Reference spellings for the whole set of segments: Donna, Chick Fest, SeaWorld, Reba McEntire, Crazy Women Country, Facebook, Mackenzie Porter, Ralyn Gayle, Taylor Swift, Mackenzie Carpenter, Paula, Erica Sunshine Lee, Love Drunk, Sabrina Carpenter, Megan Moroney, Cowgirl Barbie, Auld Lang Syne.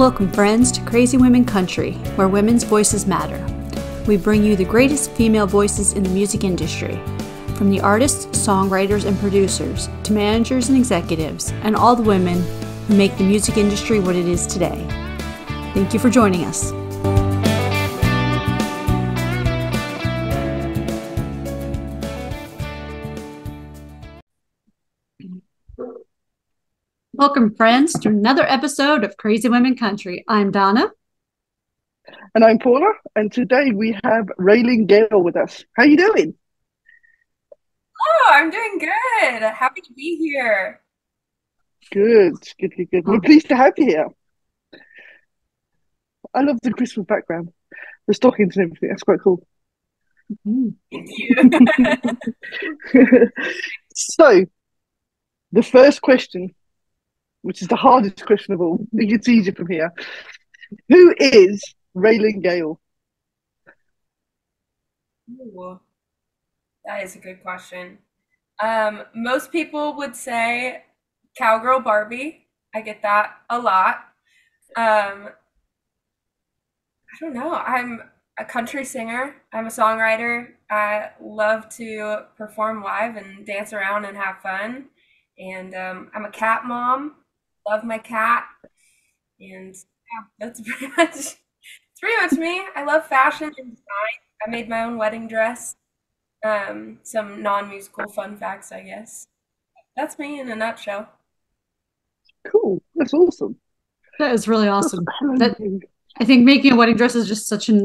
Welcome, friends, to Crazy Women Country, where women's voices matter. We bring you the greatest female voices in the music industry, from the artists, songwriters, and producers, to managers and executives, and all the women who make the music industry what it is today. Thank you for joining us. Welcome, friends, to another episode of Crazy Women Country. I'm Donna. And I'm Paula. And today we have Ralyn Gayle with us. How are you doing? Oh, I'm doing good. Happy to be here. Good. We're pleased to have you here. I love the Christmas background. The stockings and everything. That's quite cool. Thank you. So, the first question, which is the hardest question of all. It gets easier from here. Who is Ralyn Gayle? Ooh, that is a good question. Most people would say Cowgirl Barbie. I get that a lot. I don't know. I'm a country singer. I'm a songwriter. I love to perform live and dance around and have fun. And I'm a cat mom. Love my cat. And yeah, that's pretty much me. I love fashion and design. I made my own wedding dress. Some non-musical fun facts, I guess. That's me in a nutshell. Cool. That's awesome. That is really awesome. I think making a wedding dress is just such a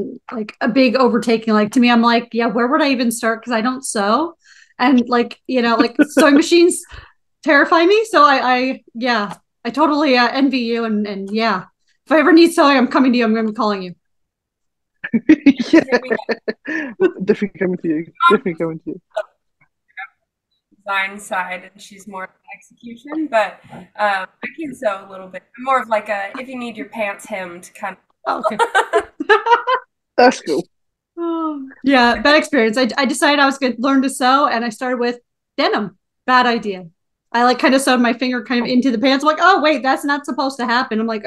big overtaking. To me, I'm like, yeah, where would I even start? Because I don't sew. And sewing machines terrify me. So I totally envy you, and yeah. If I ever need sewing, I'm coming to you. I'm going to be calling you. Yeah. Definitely coming to you. Design side, and she's more of an execution, but I can sew a little bit. I'm more of if you need your pants hemmed kind of. Oh, okay. That's cool. Oh, yeah, bad experience. I decided I was going to learn to sew, and I started with denim. Bad idea. I kind of sewed my finger kind of into the pants. I'm like, oh wait, that's not supposed to happen. I'm like,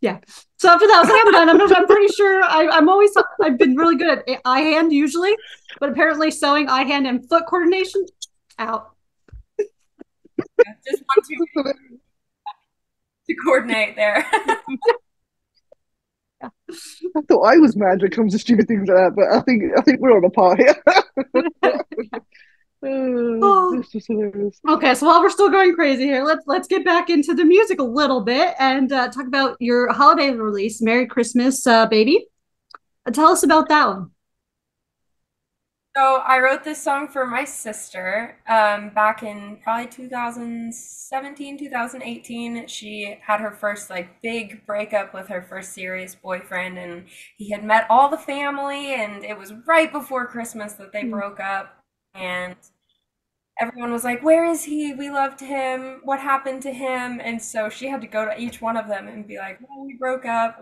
yeah. So after that, I was like, I'm done. I'm pretty sure I've been really good at eye hand usually, but apparently sewing, eye hand, and foot coordination, out. Yeah, just want to coordinate there. Yeah. I thought I was mad when it comes to stupid things like that, but I think we're on a par here. Yeah. Okay, so while we're still going crazy here, let's get back into the music a little bit and talk about your holiday release, Merry Christmas, Baby. Tell us about that one. So I wrote this song for my sister back in probably 2017, 2018. She had her first big breakup with her first serious boyfriend, and he had met all the family, and it was right before Christmas that they broke up. And everyone was like, where is he? We loved him. What happened to him? And so she had to go to each one of them and be like, well, we broke up.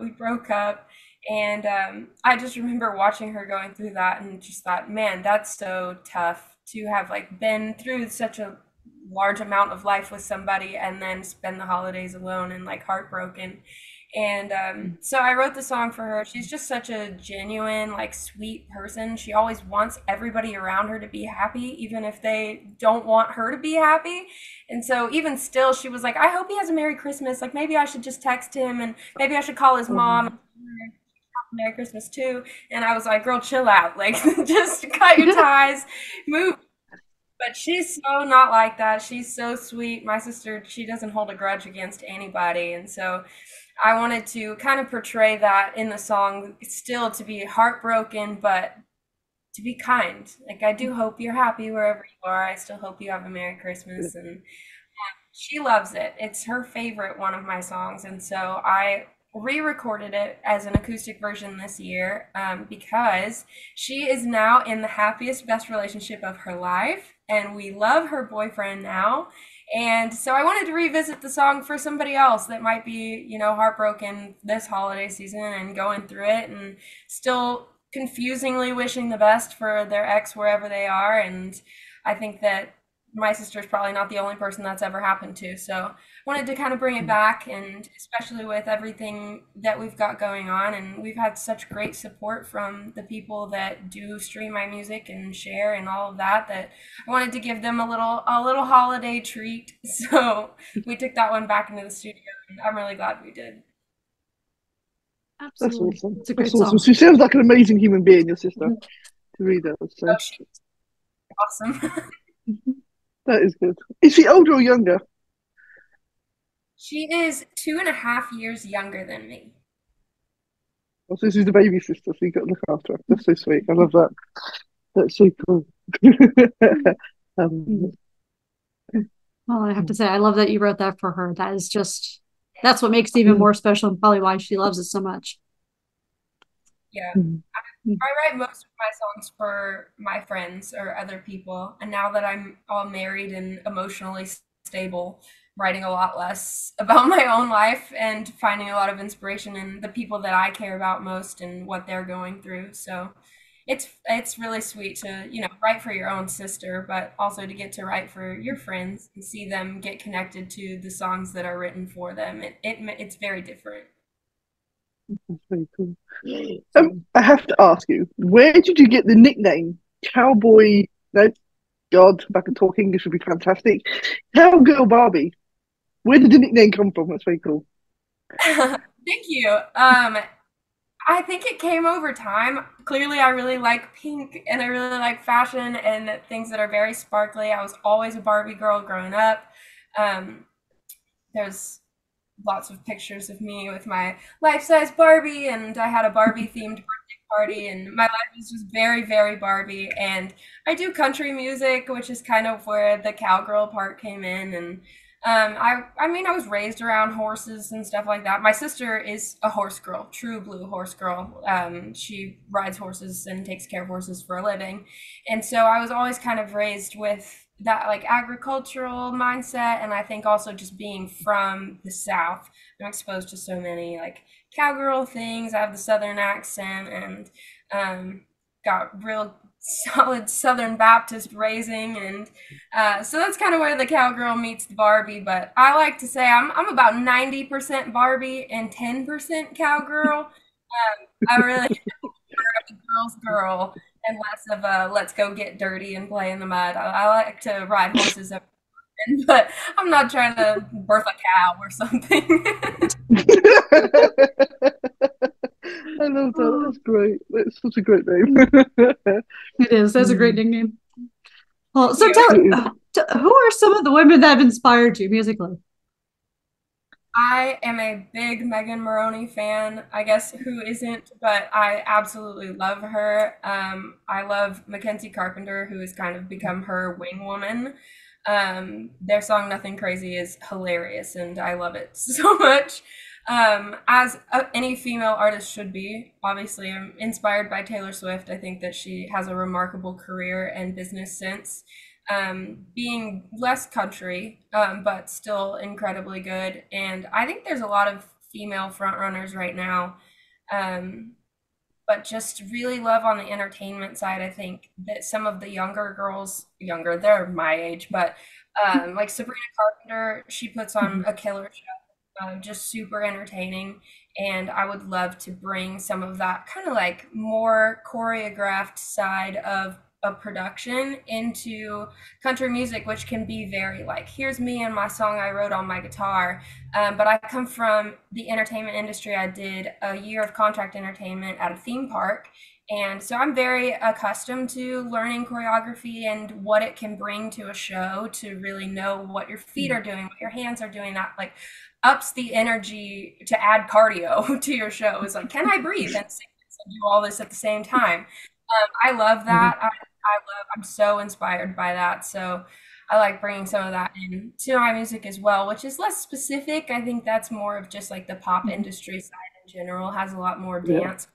And I just remember watching her going through that and just thought, man, that's so tough to have been through such a large amount of life with somebody and then spend the holidays alone and heartbroken. And so I wrote the song for her. She's just such a genuine, sweet person. She always wants everybody around her to be happy, even if they don't want her to be happy. And so even still, she was like, I hope he has a Merry Christmas. Maybe I should just text him, and maybe I should call his mom. Merry Christmas too. And I was like, girl, chill out. Just cut your ties, move. But she's so not like that. She's so sweet. My sister, she doesn't hold a grudge against anybody. And so I wanted to kind of portray that in the song, still to be heartbroken, but to be kind. I do hope you're happy wherever you are. I still hope you have a Merry Christmas. And she loves it. It's her favorite one of my songs. And so I re-recorded it as an acoustic version this year because she is now in the happiest, best relationship of her life. And we love her boyfriend now. And so I wanted to revisit the song for somebody else that might be, heartbroken this holiday season and going through it and still confusingly wishing the best for their ex wherever they are. And I think that my sister's probably not the only person that's ever happened to. So I wanted to kind of bring it back, and especially with everything that we've got going on, and we've had such great support from the people that do stream my music and share and all of that, that I wanted to give them a little holiday treat. So we took that one back into the studio, and I'm really glad we did. Absolutely. That's awesome. It's a great song. She sounds like an amazing human being, your sister, to read that. So. Oh, she's awesome. That is good. Is she older or younger? She is 2.5 years younger than me. Well, so she's the baby sister, so you've got to look after her. That's so sweet. I love that. That's so cool. Well, I have to say, I love that you wrote that for her. That is just, that's what makes it even more special, and probably why she loves it so much. Yeah. I write most of my songs for my friends or other people, and now that I'm all married and emotionally stable, I'm writing a lot less about my own life and finding a lot of inspiration in the people that I care about most and what they're going through. So it's really sweet to, you know, write for your own sister, but also to get to write for your friends and see them get connected to the songs that are written for them. It's very different. That's very cool. I have to ask you, where did you get the nickname Cowboy? No, God, back and talk English would be fantastic. Cowgirl Barbie. Where did the nickname come from? That's very cool. Thank you. I think it came over time. Clearly, I really like pink, and I really like fashion and things that are very sparkly. I was always a Barbie girl growing up. There's lots of pictures of me with my life-size Barbie, and I had a Barbie-themed birthday party, and my life is just very, very Barbie. And I do country music, which is kind of where the cowgirl part came in. And I mean, I was raised around horses and stuff like that. My sister is a horse girl, true blue horse girl. She rides horses and takes care of horses for a living. And so I was always kind of raised with that like agricultural mindset, and I think also just being from the South, I'm exposed to so many like cowgirl things. I have the Southern accent, and got real solid Southern Baptist raising, and so that's kind of where the cowgirl meets the Barbie. But I like to say I'm about 90% Barbie and 10% cowgirl. I really a girl's girl and less of a let's go get dirty and play in the mud. I like to ride horses, but I'm not trying to birth a cow or something. I love that. That's great. That's such a great name. It is. That's a great nickname. Well, so tell, who are some of the women that have inspired you musically? I am a big Megan Moroney fan, I guess who isn't, but I absolutely love her. I love Mackenzie Carpenter, who has kind of become her wing woman. Their song Nothing Crazy is hilarious, and I love it so much, as any female artist should be. Obviously, I'm inspired by Taylor Swift. I think that she has a remarkable career and business sense. Being less country, but still incredibly good. And I think there's a lot of female frontrunners right now, but just really love on the entertainment side. I think that some of the younger girls, they're my age, but like Sabrina Carpenter, she puts on a killer show, just super entertaining. And I would love to bring some of that kind of like more choreographed side of production into country music, which can be very like, here's me and my song I wrote on my guitar. But I come from the entertainment industry. I did a year of contract entertainment at a theme park, and so I'm very accustomed to learning choreography and what it can bring to a show, to really know what your feet are doing, what your hands are doing. That like ups the energy to add cardio to your show. It's like, can I breathe and sing this and do all this at the same time? I love that. I'm so inspired by that. So I like bringing some of that in to my music as well, which is less specific. I think that's more of just like the pop industry side in general has a lot more dance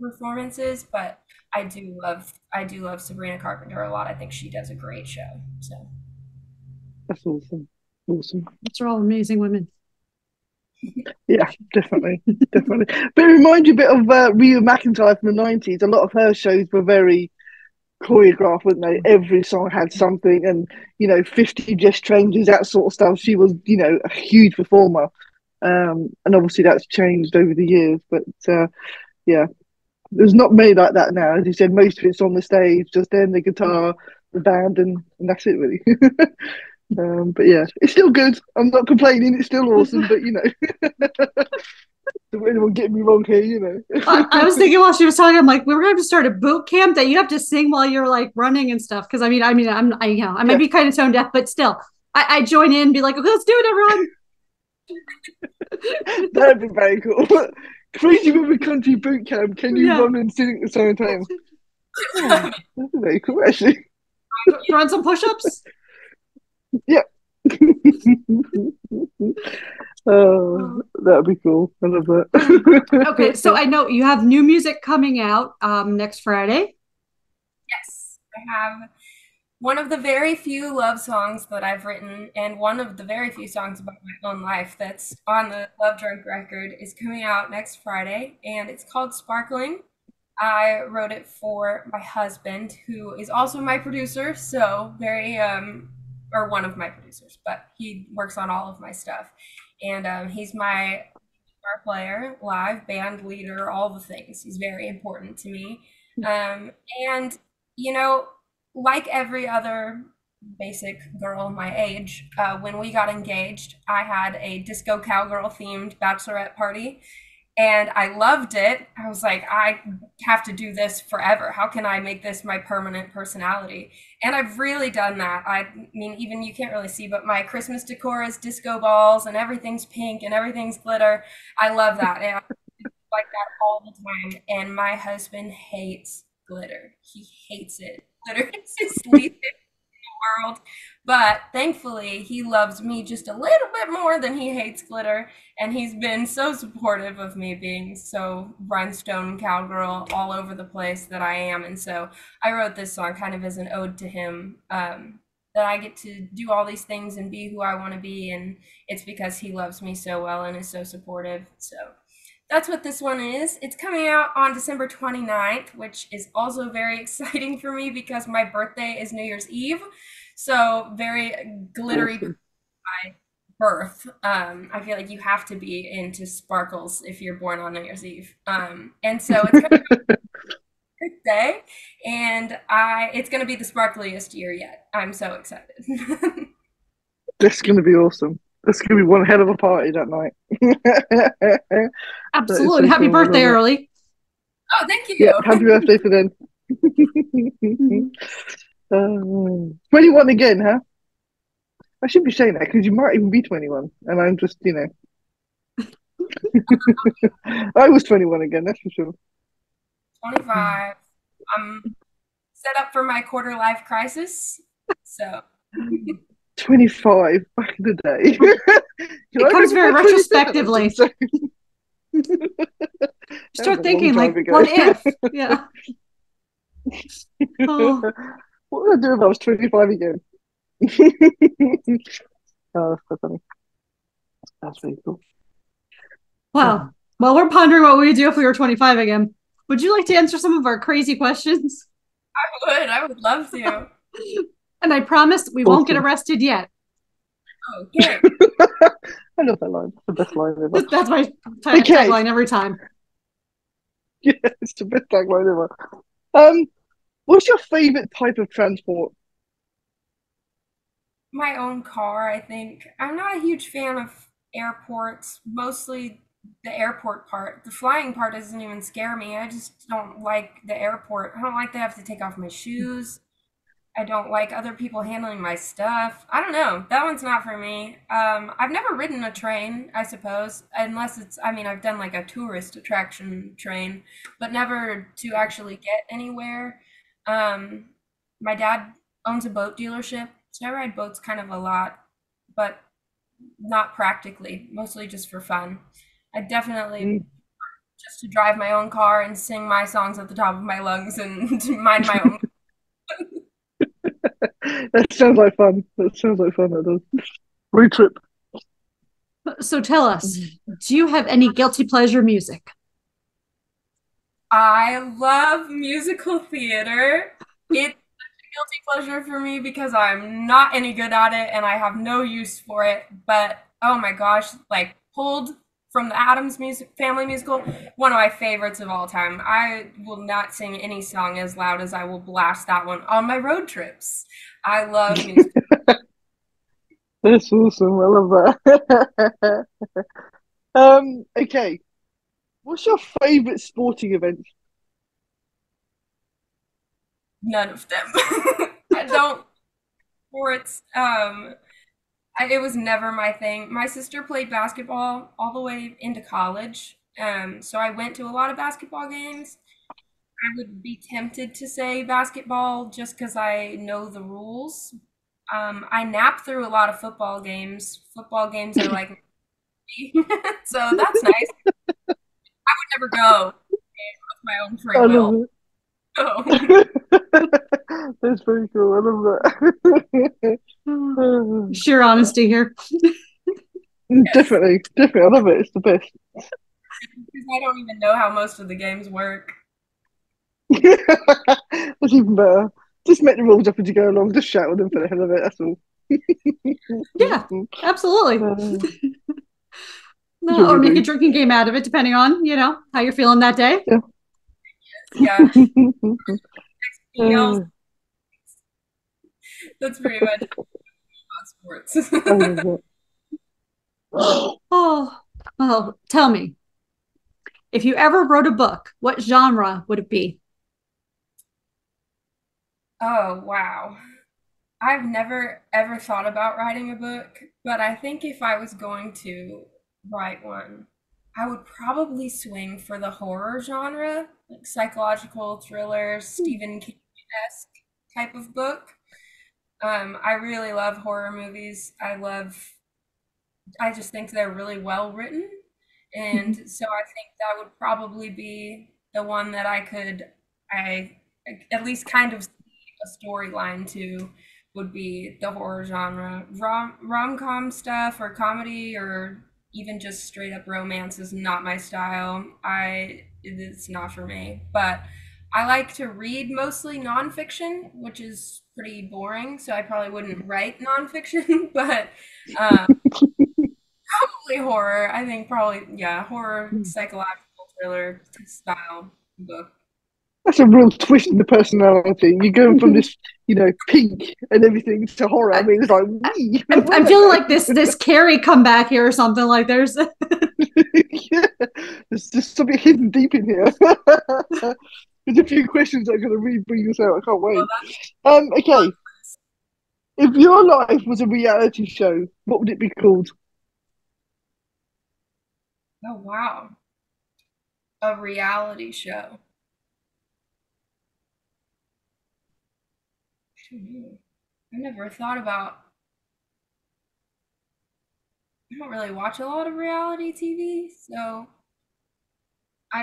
performances, but I do love Sabrina Carpenter a lot. I think she does a great show. So that's awesome. Awesome. Those are all amazing women. Yeah, definitely, definitely. But it reminds you a bit of Reba McEntire from the 90s. A lot of her shows were very choreographed, wasn't they? Every song had something, and, you know, 50 just changes, that sort of stuff. She was, you know, a huge performer. And obviously that's changed over the years, but yeah, there's not many like that now. As you said, most of it's on the stage, just then the guitar, the band, and that's it really. But yeah, it's still good. I'm not complaining. It's still awesome, but you know. Don't anyone get me wrong here, you know. I was thinking while she was talking, I'm like, we're going to start a boot camp that you have to sing while you're like running and stuff. Because I mean, I you know, I might be kind of tone deaf, but still, I join in and be like, okay, let's do it, everyone. That'd be very cool. Crazy Women Country boot camp. Can you run and sing at the same time? Yeah, that'd be very cool, actually. You run some push-ups. Yeah. Oh, that'd be cool. I love that. Okay, so I know you have new music coming out next Friday. Yes, I have one of the very few love songs that I've written, and one of the very few songs about my own life that's on the Love Drunk record is coming out next Friday, and it's called Sparkling. I wrote it for my husband, who is also my producer, so very or one of my producers, but he works on all of my stuff. And he's my guitar player, live band leader, all the things. He's very important to me. And, you know, like every other basic girl my age, when we got engaged, I had a disco cowgirl themed bachelorette party. And I loved it. I was like, I have to do this forever. How can I make this my permanent personality? And I've really done that. I mean, even you can't really see, but my Christmas decor is disco balls and everything's pink and everything's glitter. I love that. And I like that all the time. And my husband hates glitter. He hates it. Glitter is his least favorite in the world. But thankfully, he loves me just a little bit more than he hates glitter. And he's been so supportive of me being so rhinestone cowgirl all over the place that I am. And so I wrote this song kind of as an ode to him, that I get to do all these things and be who I want to be. And it's because he loves me so well and is so supportive. So that's what this one is. It's coming out on December 29th, which is also very exciting for me because my birthday is New Year's Eve. So very glittery by birth. I feel like you have to be into sparkles if you're born on New Year's Eve. And so it's kind of a good day, and it's going to be the sparkliest year yet. I'm so excited. That's going to be awesome. That's going to be one hell of a party that night. Absolutely. Happy birthday early. Oh, thank you. Yeah, happy birthday for them. 21 again, huh? I should be saying that because you might even be 21, and I'm just, you know. I was 21 again, that's for sure. 25. I'm set up for my quarter life crisis, so. 25 back in the day. It comes very retrospectively. Start thinking like, what if? Yeah. Oh. What would I do if I was 25 again? Oh, that's so funny. That's really cool. Wow. Well, we're pondering what we would do if we were 25 again. Would you like to answer some of our crazy questions? I would love to. And I promise we won't get arrested yet. Okay. I love that line. That's the best line ever. That's my tagline every time. Yeah, it's the best tagline ever. What's your favorite type of transport? My own car, I think. I'm not a huge fan of airports, mostly the airport part. The flying part doesn't even scare me. I just don't like the airport. I don't like they have to take off my shoes. I don't like other people handling my stuff. I don't know. That one's not for me. I've never ridden a train, I suppose, unless it's, I mean, I've done like a tourist attraction train, but never to actually get anywhere. My dad owns a boat dealership, so I ride boats kind of a lot, but not practically, mostly just for fun. I definitely just to drive my own car and sing my songs at the top of my lungs and mind my own. That sounds like fun. That does. Road trip. So tell us, do you have any guilty pleasure music? I love musical theater. It's such a guilty pleasure for me because I'm not any good at it and I have no use for it. But oh my gosh, like pulled from the Addams Family musical, one of my favorites of all time. I will not sing any song as loud as I will blast that one on my road trips. I love music. That's awesome. I love that. Okay. What's your favorite sporting event? None of them. I don't sports. It was never my thing. My sister played basketball all the way into college. So I went to a lot of basketball games. I would be tempted to say basketball just because I know the rules. I nap through a lot of football games. Football games are like, so that's nice. I would never go with my own free will. Oh. That's pretty cool. I love that. Sheer honesty here. Definitely, definitely. I love it. It's the best. Because I don't even know how most of the games work. That's even better. Just make the rules up as you go along. Just shout with them for the hell of it. That's all. Yeah, absolutely. No, or make a drinking game out of it, depending on, you know, how you're feeling that day. Yeah. Yeah. That's pretty much sports. Oh, well, tell me, if you ever wrote a book, what genre would it be? Oh, wow. I've never ever thought about writing a book, but I think if I was going to write one, I would probably swing for the horror genre, like psychological thrillers, Stephen King-esque type of book. I really love horror movies. I just think they're really well written. And so I think that would probably be the one that I at least kind of see a storyline to, would be the horror genre. Rom-com stuff or comedy or even just straight up romance is not my style. It's not for me, but I like to read mostly nonfiction, which is pretty boring. So I probably wouldn't write nonfiction, but probably horror. I think probably, yeah, horror, psychological thriller style book. That's a real twist in the personality. You're going from this, you know, pink and everything to horror. I mean, it's like, wee. I'm feeling like this Carrie comeback here or something. Like there's, yeah, there's just something hidden deep in here. There's a few questions that are going to really bring us out. I can't wait. Okay, if your life was a reality show, what would it be called? Oh wow, a reality show. I never thought about. I don't really watch a lot of reality TV, so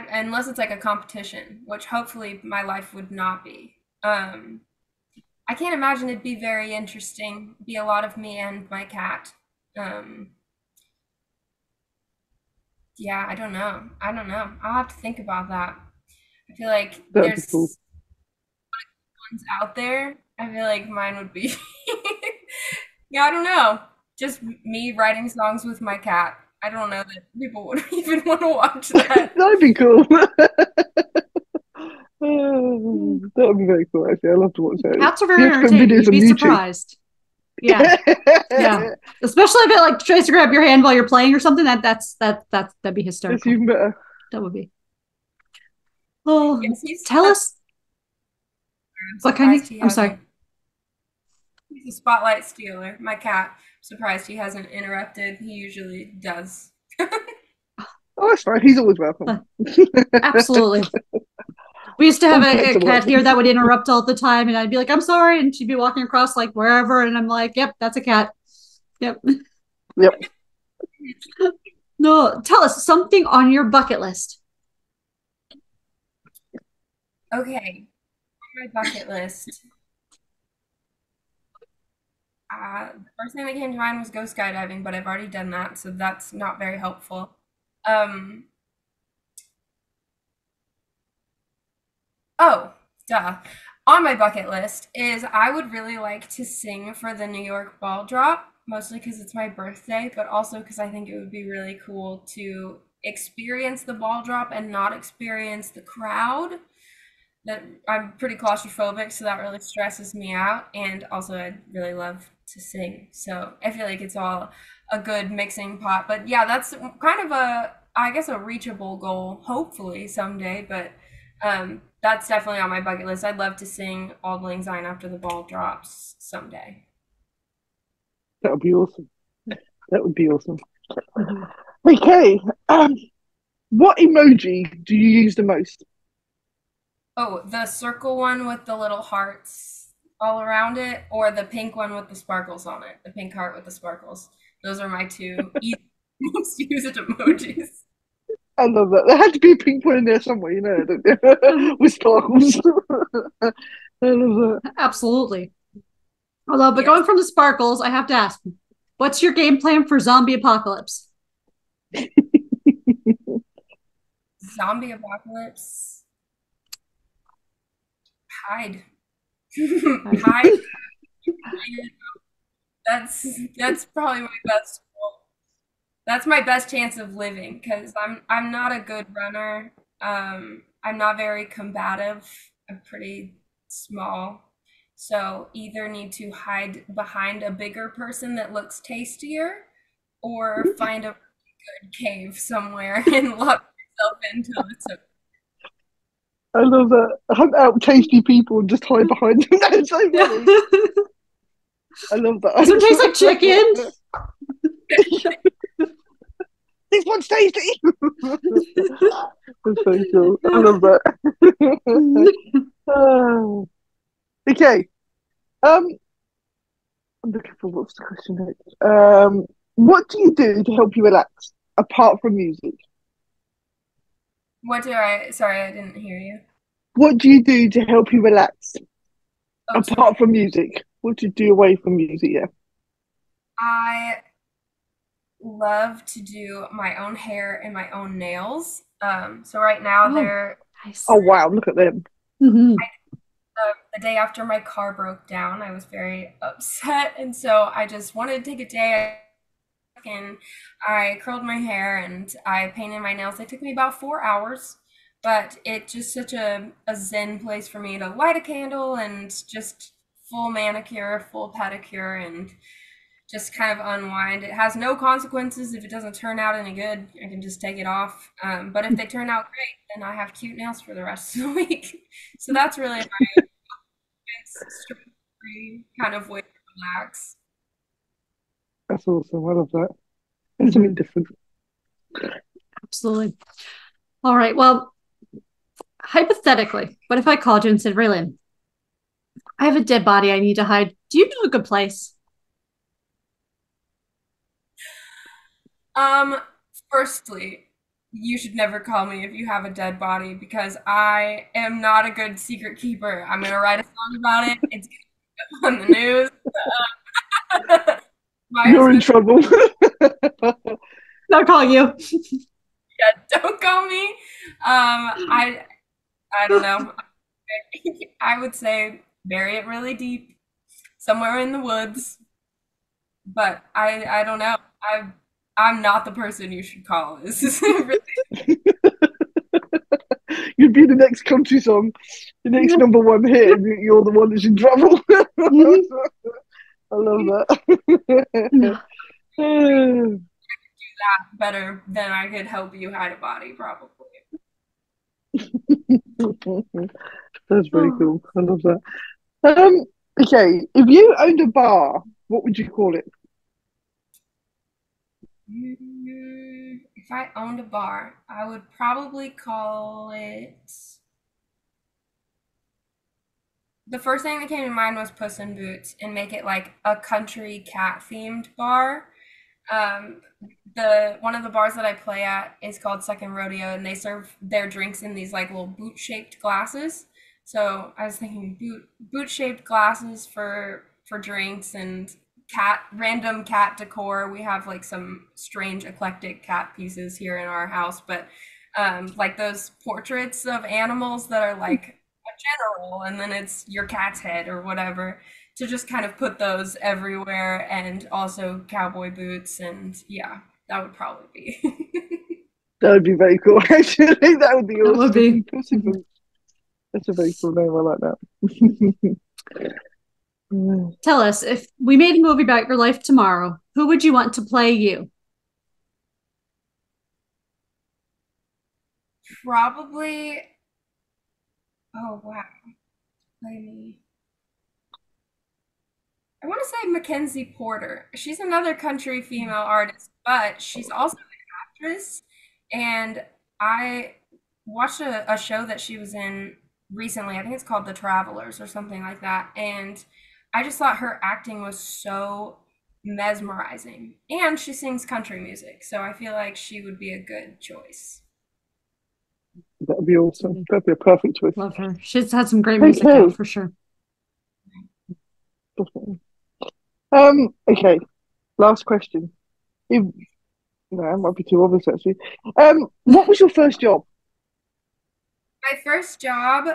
unless it's like a competition, which hopefully my life would not be. I can't imagine it'd be very interesting. It'd be a lot of me and my cat. Yeah, I don't know. I don't know. I'll have to think about that. I feel like there's cool ones out there. I feel like mine would be, yeah, I don't know, just me writing songs with my cat. I don't know that people would even want to watch that. That'd be cool. That would be very cool, actually. I love to watch that. Cats are very entertaining. You'd be surprised. Yeah. Yeah. Especially if it like tries to grab your hand while you're playing or something. That'd be hysterical. That's even better. That would be. Oh, yes, tell us. What kind of? I'm sorry. He's a spotlight stealer. My cat. I'm surprised he hasn't interrupted. He usually does. Oh, that's right. He's always welcome. Absolutely. We used to have a cat here that would interrupt all the time, and I'd be like, "I'm sorry," and she'd be walking across like wherever, and I'm like, "Yep, that's a cat." Yep. Yep. No, tell us something on your bucket list. Okay. My bucket list. The first thing that came to mind was go skydiving, but I've already done that, so that's not very helpful. Oh, duh. on my bucket list is I would really like to sing for the New York ball drop, mostly because it's my birthday, but also because I think it would be really cool to experience the ball drop and not experience the crowd. That I'm pretty claustrophobic, so that really stresses me out. And also I'd really love to sing. So I feel like it's all a good mixing pot. But yeah, that's kind of a reachable goal, hopefully someday, but that's definitely on my bucket list. I'd love to sing Auld Lang Syne after the ball drops someday. That would be awesome. That would be awesome. Okay. What emoji do you use the most? Oh, the circle one with the little hearts all around it, or the pink one with the sparkles on it, the pink heart with the sparkles. Those are my two most used emojis. I love that. There had to be a pink one in there somewhere, you know, with sparkles. I love that. Absolutely. Although, but going from the sparkles, I have to ask, what's your game plan for zombie apocalypse? Zombie apocalypse? Hide. That's probably my best goal. That's my best chance of living, because I'm not a good runner. I'm not very combative. I'm pretty small. So either need to hide behind a bigger person that looks tastier, or find a good cave somewhere and lock myself into it. I love that. Hunt out tasty people and just hide behind them. That's so funny. I love that. Does it taste like chicken? This one's tasty. That's so cool. I love that. Okay. I'm looking for what's the question next. What do you do to help you relax apart from music? Sorry, I didn't hear you. What do you do to help you relax? Apart from music. What do you do away from music, yeah? I love to do my own hair and my own nails. So right now they're... Nice. Oh, wow, look at them. Mm-hmm. The day after my car broke down, I was very upset, and so I just wanted to take a day... and I curled my hair and I painted my nails. They took me about 4 hours, but it's just such a zen place for me to light a candle and just full manicure, full pedicure, and just kind of unwind. It has no consequences if it doesn't turn out any good. I can just take it off. But if they turn out great, then I have cute nails for the rest of the week. So that's really my kind of way to relax. That's awesome. I love that. It's something different. Absolutely. All right. Well, hypothetically, what if I called you and said, Ralyn, I have a dead body I need to hide. Do you know a good place? Firstly, you should never call me if you have a dead body, because I am not a good secret keeper. I'm going to write a song about it. It's going to be on the news. You're in trouble. Not calling you. Yeah, don't call me. I don't know. I would say bury it really deep, somewhere in the woods. But I don't know. I'm not the person you should call. This is really... You'd be the next country song, the next number one hit. You're the one that's in trouble. I love that. I could do that better than I could help you hide a body, probably. That's very cool. I love that. Okay, if you owned a bar, what would you call it? If I owned a bar, I would probably call it... The first thing that came to mind was Puss in Boots, and make it like a country cat themed bar. The one of the bars that I play at is called Second Rodeo, and they serve their drinks in these like little boot shaped glasses. So I was thinking boot shaped glasses for drinks, and random cat decor. We have like some strange eclectic cat pieces here in our house, but like those portraits of animals that are like general, and then it's your cat's head or whatever, to just kind of put those everywhere, and also cowboy boots, and yeah, that would probably be. That would be very cool, actually. That would be awesome. That's a very cool name. I like that. Tell us, if we made a movie about your life tomorrow, who would you want to play you? Probably, oh wow, play me. I want to say Mackenzie Porter. She's another country female artist, but she's also an actress. And I watched a show that she was in recently. I think it's called The Travelers or something like that. And I just thought her acting was so mesmerizing. And she sings country music, so I feel like she would be a good choice. That'd be awesome. That'd be a perfect choice. Love her. She's had some great music out, for sure. Okay. Last question. No, it might be too obvious, actually. What was your first job? My first job,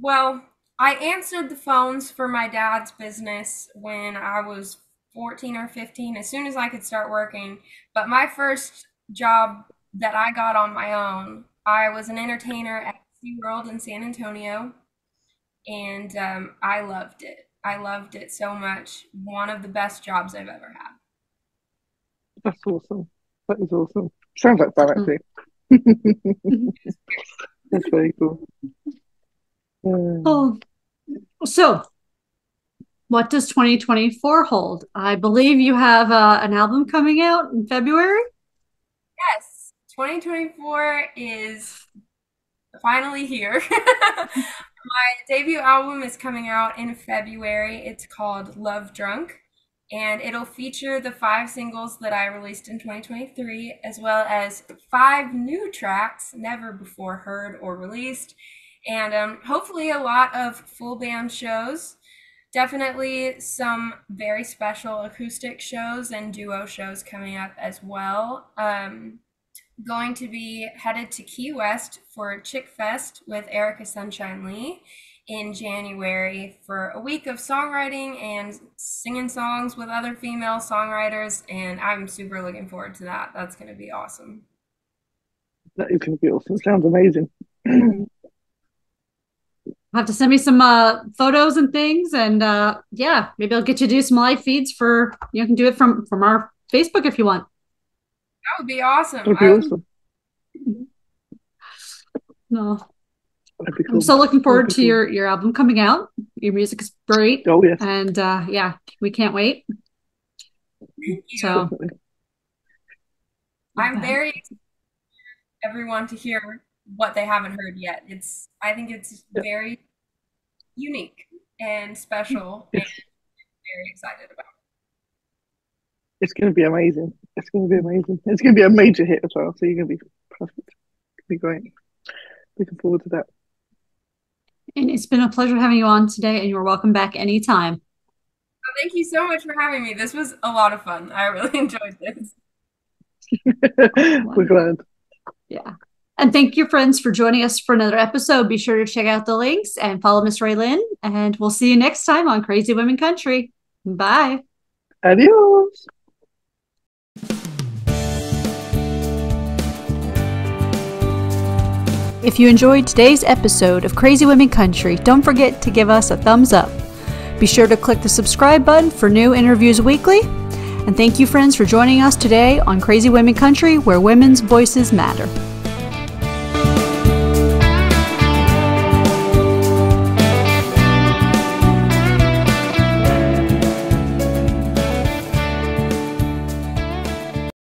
well, I answered the phones for my dad's business when I was 14 or 15, as soon as I could start working. But my first job that I got on my own, I was an entertainer at SeaWorld in San Antonio, and I loved it. I loved it so much. One of the best jobs I've ever had. That's awesome. That is awesome. Sounds like fun, actually. That's very cool. Oh, so what does 2024 hold? I believe you have an album coming out in February. Yes, 2024 is finally here. My debut album is coming out in February. It's called Love Drunk. And it'll feature the 5 singles that I released in 2023, as well as 5 new tracks never before heard or released, and hopefully a lot of full band shows, definitely some very special acoustic shows and duo shows coming up as well. Going to be headed to Key West for Chick Fest with Erica Sunshine Lee in January for a week of songwriting and singing songs with other female songwriters, and I'm super looking forward to that. That's going to be awesome. That is going to be awesome. Sounds amazing. I'll have to send me some photos and things, and yeah, maybe I'll get you to do some live feeds for, you can do it from our Facebook if you want. That would be awesome. That'd be awesome. No. Cool. I'm so looking forward to your album coming out. Your music is great. Oh, yes. And yeah, we can't wait. So I'm very excited for everyone to hear what they haven't heard yet. I think it's very unique and special, and I'm very excited about it. It's going to be amazing. It's going to be amazing. It's going to be a major hit as well, so you're going to be perfect. It's going to be great. Looking forward to that. And it's been a pleasure having you on today, and you're welcome back anytime. Well, thank you so much for having me. This was a lot of fun. I really enjoyed this. We're glad. Yeah. And thank you, friends, for joining us for another episode. Be sure to check out the links and follow Miss Ralyn, and we'll see you next time on Crazy Women Country. Bye. Adios. If you enjoyed today's episode of Crazy Women Country, don't forget to give us a thumbs up. Be sure to click the subscribe button for new interviews weekly. And thank you, friends, for joining us today on Crazy Women Country, where women's voices matter.